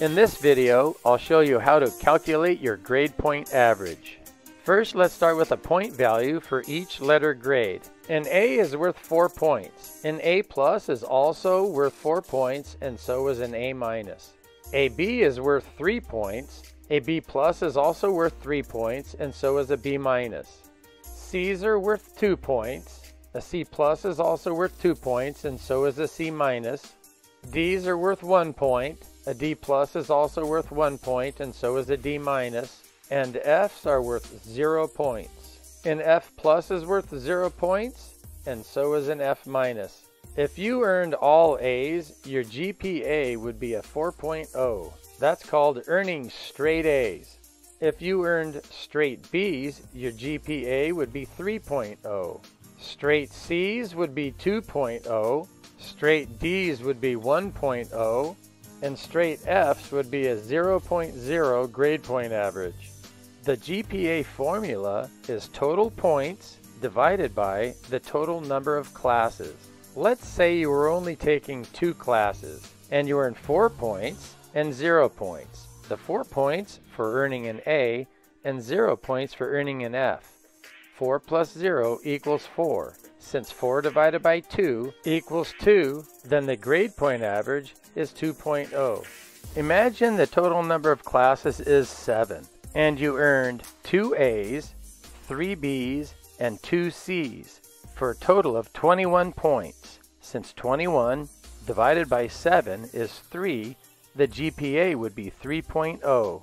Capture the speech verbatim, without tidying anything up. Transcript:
In this video, I'll show you how to calculate your grade point average. First, let's start with a point value for each letter grade. An A is worth four points. An A plus is also worth four points, and so is an A minus. A B is worth three points. A B plus is also worth three points, and so is a B minus. C's are worth two points. A C plus is also worth two points, and so is a C minus. D's are worth one point. A D plus is also worth one point, and so is a D minus, and F's are worth zero points. An F plus is worth zero points, and so is an F minus. If you earned all A's, your G P A would be a four point oh. That's called earning straight A's. If you earned straight B's, your G P A would be three point oh. Straight C's would be two point oh. Straight D's would be one point oh. And straight F's would be a zero point zero grade point average. The G P A formula is total points divided by the total number of classes. Let's say you were only taking two classes and you earned four points and zero points. The four points for earning an A and zero points for earning an F. four plus zero equals four. Since four divided by two equals two, then the grade point average is two point oh. Imagine the total number of classes is seven, and you earned two A's, three B's, and two C's for a total of twenty-one points. Since twenty-one divided by seven is three, the G P A would be three point oh.